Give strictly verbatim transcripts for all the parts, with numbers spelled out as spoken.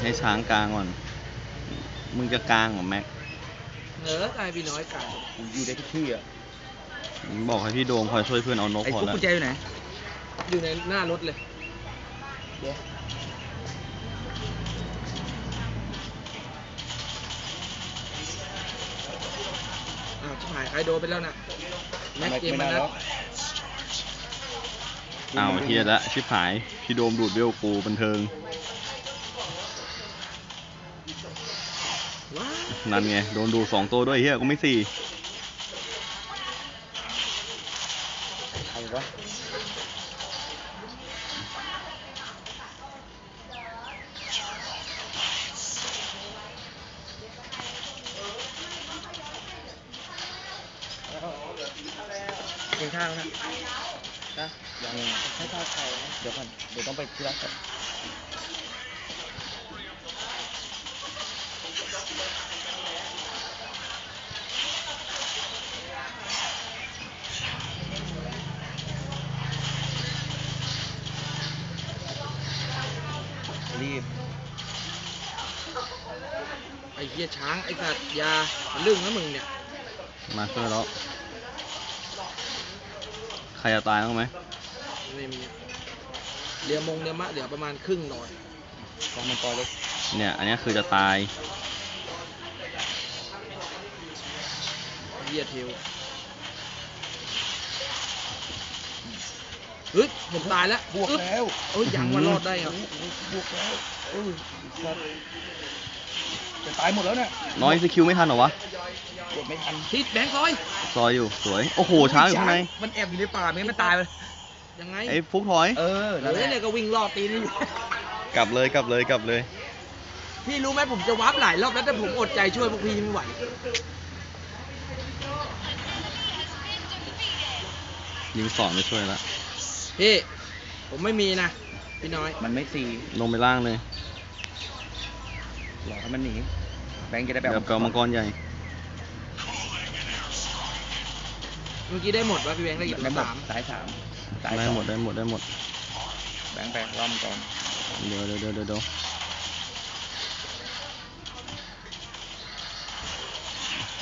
ให้ช้างกลางก่อนมึงจะกลางเหรอแม็กเออไอพี่น้อยกลางอยู่ในที่ที่อ่ะบอกให้พี่โดมคอยช่วยเพื่อนเอานกพอแล้วไอ้กุญแจอยู่ไหนอยู่ในหน้ารถเลยเดี๋ยวอ้าวชิบหายไอโดไปแล้วนะแม็กเกมมันนะอ้าวเฮียละชิบหายพี่โดมดูดเบี้ยวกูบันเทิงนั่นไงโดนดูสองตัวด้วยเฮียกูไม่สี่ใครวะเดินทางนะนะยังให้ข้าวไข่นะเดี๋ยวก่อนเดี๋ยวต้องไปที่ร้านก่อนรีบไอ้เหี้ยช้างไอ้สัตว์ยาเรื่องนะมึงเนี่ยมาช่วยแล้วใครจะตายต้องไหมไม่มีเรือมงเรือมะเหลือประมาณครึ่งหน่อยกองมังกรเล็กเนี่ยอันนี้คือจะตายเหี้ยเทวเฮ้ยผมตายแล้วบวกแล้วเอ้ยยังมารอดได้ครับบวกแล้วจะตายหมดแล้วเนี่ยน้อยสกิลไม่ทันหรอวะกดไม่ทันทิศแบงค์ซอยซอยอยู่สวยโอ้โหช้างอยู่ข้างในมันแอบอยู่ในป่าไม่มันตายเลยยังไงไอ้ฟุกถอยเออแล้วเนี่ยก็วิ่งรอบตีนี่กลับเลยกลับเลยกลับเลยพี่รู้ไหมผมจะวาร์ปหลายรอบแล้วแต่ผมอดใจช่วยพวกพี่ไม่ไหวยิงสองไม่ช่วยแล้วพี่ผมไม่มีนะพี่น้อยมันไม่ซีลงไปล่างเลยหลอกให้มันหนีแบงค์จะได้แบบแบบกองมังกรใหญ่เมื่อกี้ได้หมดว่าพี่แบงค์ได้กี่ตัวสามสายสามได้หมดได้หมดได้หมดแบงค์แบงค์ล่อมังกรเดี๋ยวเดี๋ยวเดี๋ยวเดี๋ยว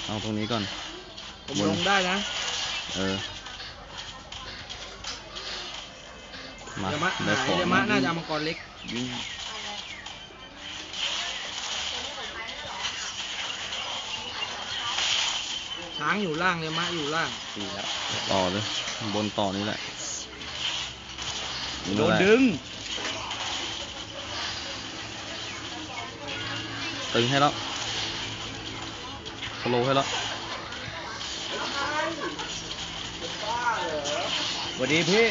เอาตรงนี้ก่อนผมลงได้นะเออเดมะเดมะน่าจะมังกรเล็กยิงช้างอยู่ล่างเดมะอยู่ล่างต่อเลยบนต่อนี่แหละโดนดึงตึงให้แล้วสโลให้แล้วสวัสดีพี่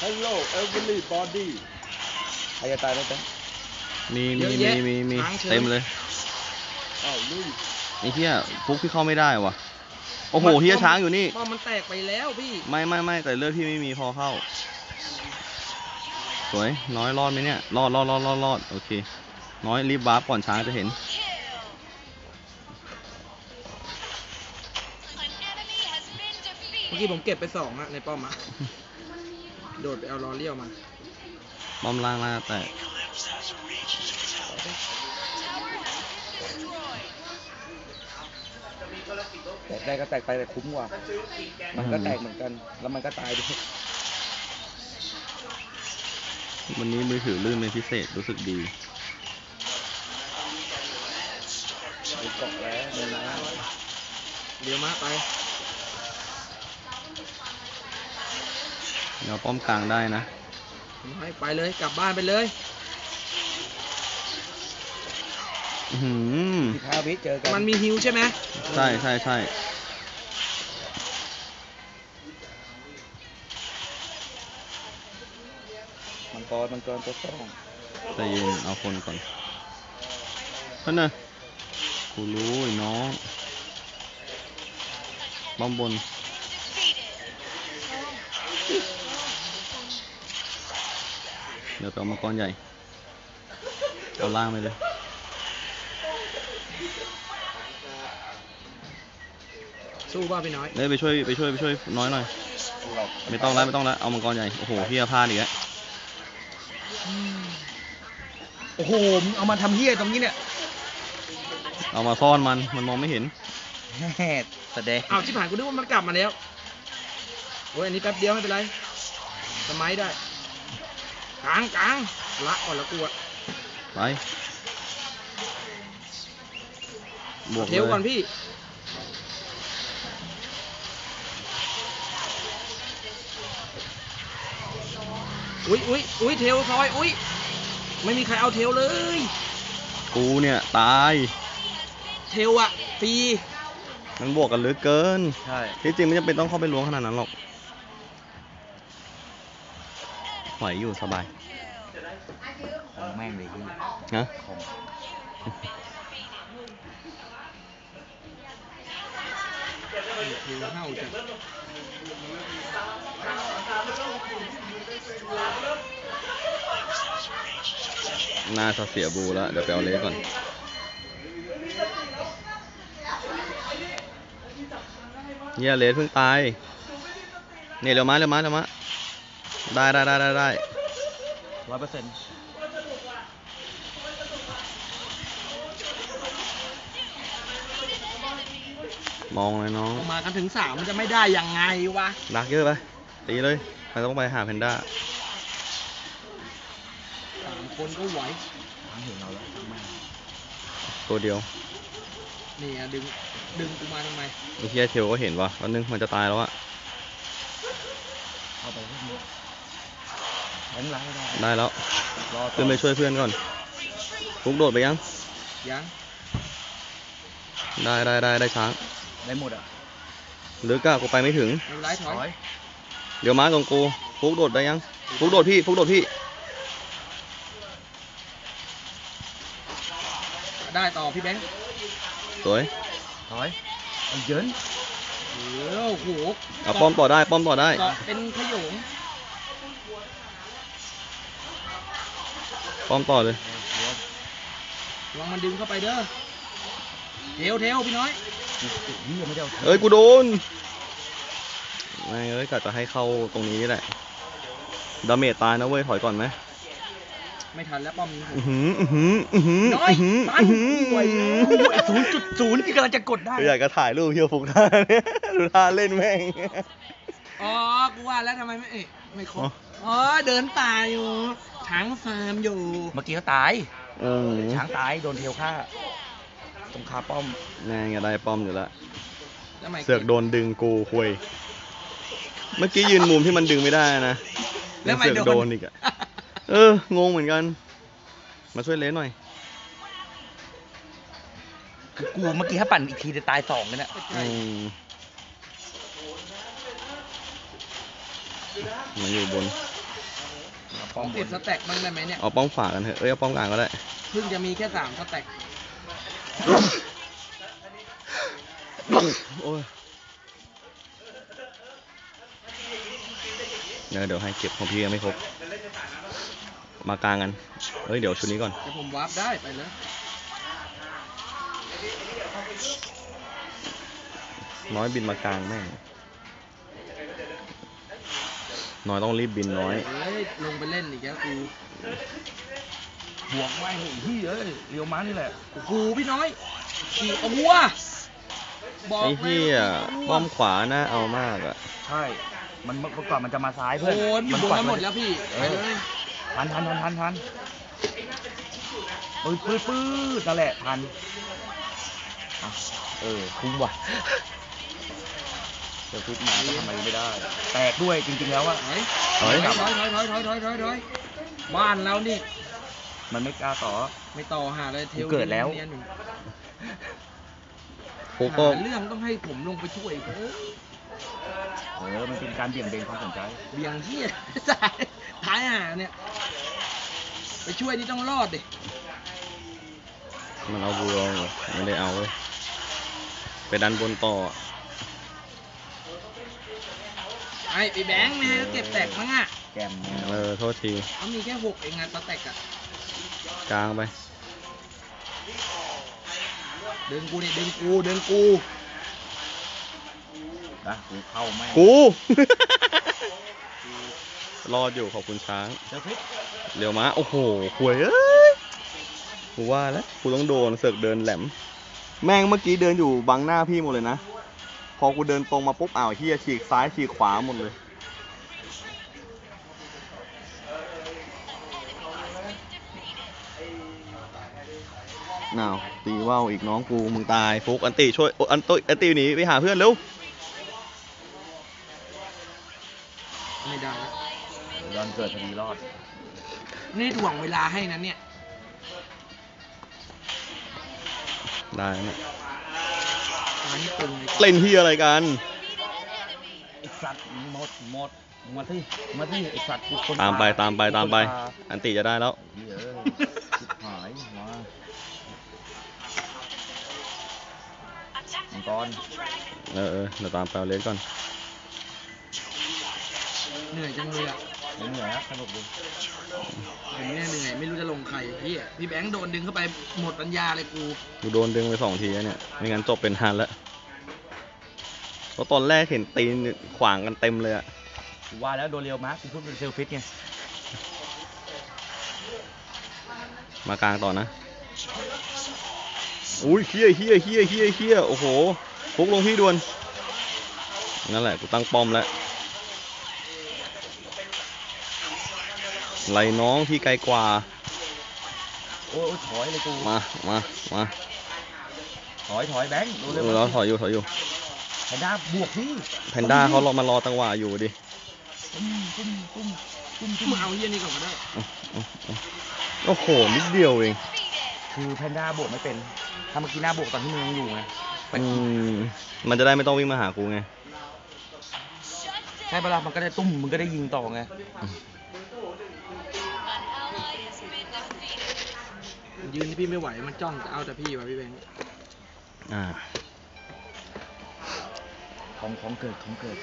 Hello everybody ใครจะตายแล้วจ๊ะมีมีมีมีมีเต็มเลยอ้าวลุยไอ้เหี้ยฟุกพี่เข้าไม่ได้ว่ะโอ้โหเหี้ยช้างอยู่นี่ป้อมมันแตกไปแล้วพี่ไม่ไม่ไม่แต่เลือดพี่ไม่มีพอเข้าสวยน้อยรอดไหมเนี่ยรอดรอดรอดรอดรอดโอเคน้อยรีบวาร์ปก่อนช้างจะเห็นเมื่อกี้ผมเก็บไปสองอะในป้อมอะโดดไปเอาล้อเลี้ยวมาป้อมล่างล่าแต่แตกได้ก็แตกไปแต่คุ้มกว่ามันก็แตกเหมือนกันแล้วมันก็ตายด้วยวันนี้มือถือลื่นเป็นพิเศษรู้สึกดีไปเกาะแล้วเดินมาเลี้ยวมาไปเดี๋ยวป้อมกลางได้นะไปเลยกลับบ้านไปเลยหืมพาวิเจอกันมันมีฮิวใช่ไหมใช่ใช่ใช่มังกรมังกรตัวสองใจเย็นเอาคนก่อนนั่นน่ะกูรู้น้องป้อมบนเดี๋ยวเอามังกรใหญ่เอาล่างไปเลยสู้บ้าไปน้อยเดี๋ยวไปช่วยไปช่วยไปช่วยน้อยหน่อย ไม่ต้องแล้วไม่ต้องแล้วเอามังกรใหญ่โอ้โหเฮียพลาดอีกแล้วโอ้โหเอามาทำเฮียตรงนี้เนี่ยเอามาซ่อนมันมันมองไม่เห็นแหดแสดงเอาชิบหายกูนึกว่ามันกลับมาแล้วโอ้ยอันนี้แป๊บเดียวไม่เป็นไรสมัยได้กลางกลางละก่อนละกูอะไปบวกเร็วก่อนพี่อุ้ยอุ้ยอุ้ยเทลซอยอุ้ยไม่มีใครเอาเทลเลยกูเนี่ยตายเทลอะปีมันบวกกันเหลือเกินใช่ที่จริงไม่จำเป็นต้องเข้าไปล้วงขนาดนั้นหรอกไหวอยู่สบายของแม่งเลยพี่นะของน่าจะเสียบูแล้วเดี๋ยวไปเอาเล็กก่อนเนี่ยเลสเพิ่งตายเนี่ยเร็วมาเร็วมาเร็วมาได้ได้ได้ได้ร้อยเปอร์เซ็นต์มองเลยน้องมากันถึงสามมันจะไม่ได้ยังไงวะรักเยอะไปตีเลยเราต้องไปหาแพนด้าสามคนก็ไหวเห็นเราแล้วตัวเดียวนี่อะดึงดึงกูมาทำไมไอ้เฮียเทลก็เห็นว่ะวันนึงมันจะตายแล้วอะเอาไปให้หมดผมไล่ได้ได้แล้วเพื่อนไปช่วยเพื่อนก่อนฟุกโดดไปยังยังได้ได้ได้ได้ช้างได้หมดอะหรือก้ากูไปไม่ถึงไล่ถอยเดี๋ยวมาตรงกูฟุกโดดไปยังฟุกโดดพี่ฟุกโดดพี่ได้ต่อพี่แบงค์สวยถอยมันเยินโอ้โหเอาป้อมต่อได้ป้อมต่อได้เป็นขยงป้อมต่อเลยลองมันดึงเข้าไปเด้อเทลเทลพี่น้อยเอ้ยกูโดนไม่เอ้ยกะจะให้เข้าตรงนี้แหละดาเมจตายนะเว้ยถอยก่อนไหมไม่ทันแล้วป้อมนี้น้อยปั้นป่วยศูนย์จุดศูนย์ที่กำลังจะกดได้อยากจะถ่ายรูปเฮียฟุกท่าเนี่ยดูท่าเล่นแม่งอ๋อกูว่าแล้วทำไมไม่ไม่ครบอ๋อเดินตายอยู่ช้างฟาร์มอยู่เมื่อกี้เขาตายช้างตายโดนเทลฆ่าตรงคาป้อมแน่ไงได้ป้อมอยู่แล้วเสือกโดนดึงกูคุยเมื่อกี้ยืนมุมที่มันดึงไม่ได้นะแล้วเสือกโดนอีกอะเอองงเหมือนกันมาช่วยเลนหน่อยคือกูเมื่อกี้ถ้าปั่นอีกทีจะตายสองกันเนี่ยมันอยู่บนป้อมติดสแต็กบ้างได้ไหมเนี่ยเอาป้อมฝากันเถอะเอ้ยเอาป้อมกลางก็ได้เพิ่งจะมีแค่สามสแต็กโอ้ยเดี๋ยวเดี๋ยวให้เก็บของพี่ยังไม่ครบมากลางกันเฮ้ยเดี๋ยวชุดนี้ก่อนเดี๋ยวผมวาร์ปได้ไปเลยน้อยบินมากลางแม่งน้อยต้องรีบบินน้อยลงไปเล่นอีกแล้วกูบวกไม่หุ่นที่เอ้ยเรียวมานี่แหละกูพี่น้อยขี่เอาวัวไอ้ที่อ่ะป้อมขวาน่าเอามากอ่ะใช่มันเมื่อก่อนมันจะมาซ้ายเพื่อนมันกดมาหมดแล้วพี่ทันทันทันทันทันปื๊ดปื๊ดปื๊ดนั่นแหละทันเออคุ้มว่ะเดี๋ยวพึ่งมาทำไมไม่ได้แตกด้วยจริงๆแล้วอะถอยถอยถอยถอยถอยถอยถอยถอยบ้านเรานี่มันไม่กล้าต่อไม่ต่อหาเลยเทลเกิดแล้วโอ้โหเรื่องต้องให้ผมลงไปช่วยเออเออมันเป็นการเบี่ยงเบนความสนใจเบี่ยงที่สายท้ายหาเนี่ยไปช่วยนี่ต้องรอดดิมันเอาบูรองเหรอไม่ได้เอาเลยไปดันบนต่อไอ้ไอ้แบงค์เนี่ยเก็บแตกมั้งอ่ะแกมเออโทษทีเขามีแค่หกเองงานตะแตกอ่ะกลางไปเดินกูเนี่ยเดินกูเดินกูนะกูเข้าไม่กู รอดอยู่ขอบคุณช้างเดี๋ยวมาโอ้โหหวยเอ้ยกูว่าแล้วกูต้องโดนเสือกเดินแหลมแม่งเมื่อกี้เดินอยู่บังหน้าพี่หมดเลยนะพอกูเดินตรงมาปุ๊บอ้าวเฮียฉีกซ้ายฉีกขวาหมดเลยน่าวตีว่าวอีกน้องกูมึงตายฟุกอันตีช่วยอันตุอันตีหนีไปหาเพื่อนเร็วไม่ได้ย้อนเกิดพอดีรอดนี่ถ่วงเวลาให้นั้นเนี่ยได้เนี่ยเล่นเฮียอะไรกันไอ้สัตว์หมดหมดมาที่มาที่ไอ้สัตว์ตามไปตามไปตามไปอันตีจะได้แล้วก่อนเออเออเราตามแปลเล็กก่อนเหนื่อยจังเลยอ่ะเหนื่อยนะสนุกดีผมเนี่ยเหนื่อยไม่รู้จะลงใครพี่พี่แบงค์โดนดึงเข้าไปหมดปัญญาเลยกูกูโดนดึงไปสองทีเนี่ยไม่งั้นจบเป็นฮันละเพราะตอนแรกเห็นตีนขวางกันเต็มเลยอ่ะว่าแล้วโดนเรียวมาร์คพูดเป็นเซลฟิตไงมากลางต่อนะอุ้ยเฮียเฮียเฮียเฮียเฮียโอ้โหฟุกลงพี่ด่วนนั่นแหละกูตั้งป้อมแล้วไหลน้องพี่ไกลกว่าโอ้ถอยเลยกูมามามาถอยถอยแบงค์ดูเลยเราถอยอยู่ถอยอยู่แพนด้าบวกพี่แพนด้าเขารอมารอตังหวะอยู่ดิตุ้มตุ้มตุ้มตุ้มตุ้มเอาเฮียนี่ก่อนก็ได้โอ้โหนิดเดียวเองคือแพนด้าบวกไม่เป็นทำเมื่อกี้หน้าบวกตอนที่มึงยังอยู่ไงมันจะได้ไม่ต้องวิ่งมาหากูไงใช่เวลามันก็ได้ตุ้มมึงก็ได้ยิงต่อไงยืนที่พี่ไม่ไหวมันจ้องจะเอาแต่พี่ว่ะพี่แบงค์อ่าของของเกิดของเกิด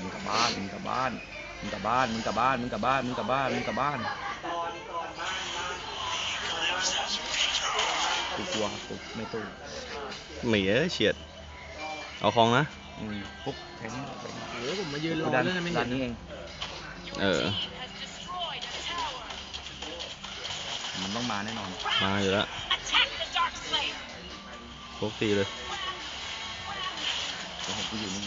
มึงกลับบ้านมึงกลับบ้านมึงกลับบ้านมึงกลับบ้านมึงกลับบ้านมึงกลับบ้านมึงกลับบ้านกูกลัวครับไม่ตู้เหมียเฉียดเอาคลองนะปุ๊บแทงเออผมมายืนรอแล้วไม่เห็นนี่เองเออมันต้องมาแน่นอนมาอยู่แล้วปุ๊บตีเลยผมกูอยู่นี่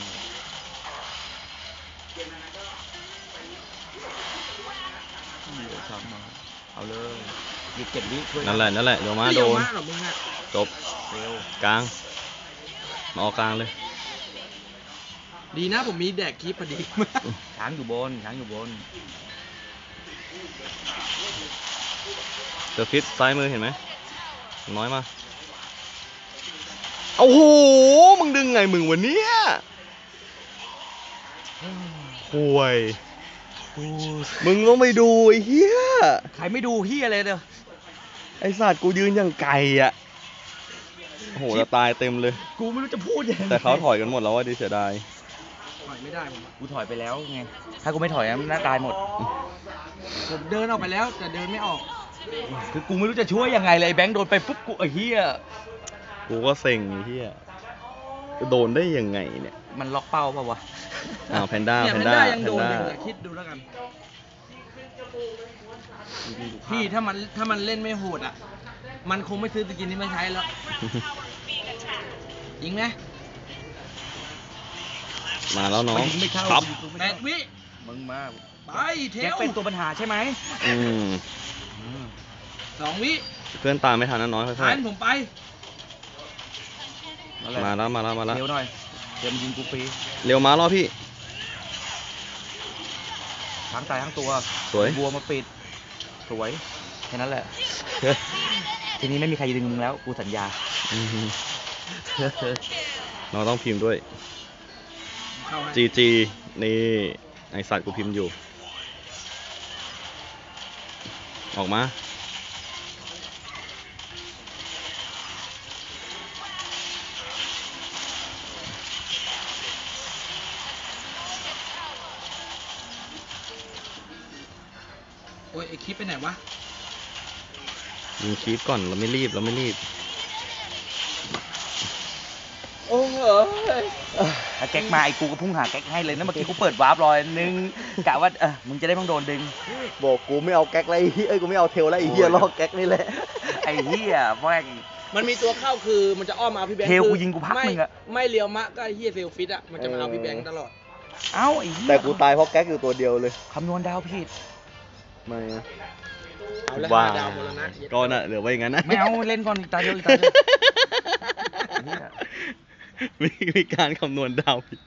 เอาเลยยิงเก็บนี้นั่นแหละนั่นแหละเดี๋ยวมาโดนจบกลางมาออกกลางเลยดีนะผมมีแดกคลิปพอดีช้างอยู่บนช้างอยู่บนเดี๋ยวฟิตซ้ายมือเห็นไหมน้อยมาโอ้โหมึงดึงไงมึงวันนี้ห่วยมึงต้องไปดูไอ้เหี้ยใครไม่ดูเหี้ยอะไรเด้อไอ้สัตว์กูยืนอย่างไก่อ่ะโอ้โหจะตายเต็มเลยกูไม่รู้จะพูดยังไงแต่เขาถอยกันหมดแล้วว่าดิเสียดายถอยไม่ได้ผมกูถอยไปแล้วไงถ้ากูไม่ถอยน่าตายหมดผมเดินออกไปแล้วแต่เดินไม่ออกคือกูไม่รู้จะช่วยยังไงเลยแบงค์โดนไปปุ๊บกูไอ้เหี้ยกูก็เซ็งไอ้เหี้ยโดนได้ยังไงเนี่ยมันล็อกเป้าป่าววะอ้าวแพนด้าแพนด้ายังโดนอย่าคิดดูแล้วกันพี่ถ้ามันถ้ามันเล่นไม่โหดอ่ะมันคงไม่ซื้อตะกินนี้มาใช้แล้วยิงไหมมาแล้วน้องครับแปดวิมึงมาไปเทลเป็นตัวปัญหาใช่ไหมอืมสองวิเพื่อนตามไม่ทันน้อยค่อยๆทันผมไปมาแล้วมาแล้วมาแล้วเร็วหน่อยเดี๋ยวยิงกูฟรีเร็วมารอพี่ทั้งตายทั้งตัวสวยบัวมาปิดสวยแค่นั้นแหละทีนี้ไม่มีใครดึงมึงแล้วกูสัญญาเราต้องพิมพ์ด้วย จี จี นี่ไอสัตว์กูพิมพ์อยู่ออกมาโอ้ยไอคลิปไปไหนวะ ยิงคีฟก่อนเราไม่รีบเราไม่รีบโอ้โหแก๊กมาไอ้กูก็พุ่งหาแก๊กให้เลยนะเมื่อกี้กูเปิดวาร์ปรอยนึงกะว่าเออมึงจะได้ต้องโดนดึงบอกกูไม่เอาแก๊กไรเอ้ยกูไม่เอาเทลไรไอ้เหี้ยล่อแก๊กนี่แหละไอ้เหี้ยแม่งมันมีตัวเข้าคือมันจะอ้อมมาพี่แบงค์เทลกูยิงกูพักมึงอะไม่เลี้ยวมะก็เหี้ยเซลฟิตอะมันจะมาเอาพี่แบงค์ตลอดเอ้าไอ้แต่กูตายเพราะแก๊กอยู่ตัวเดียวเลยคำนวณดาวผิดไม่ว่าก่อนอะเหลือไว้อย่างนั้นนะไม่เอาเล่นก่อนตายเดียวตายเดียวมีการคำนวณดาวผิด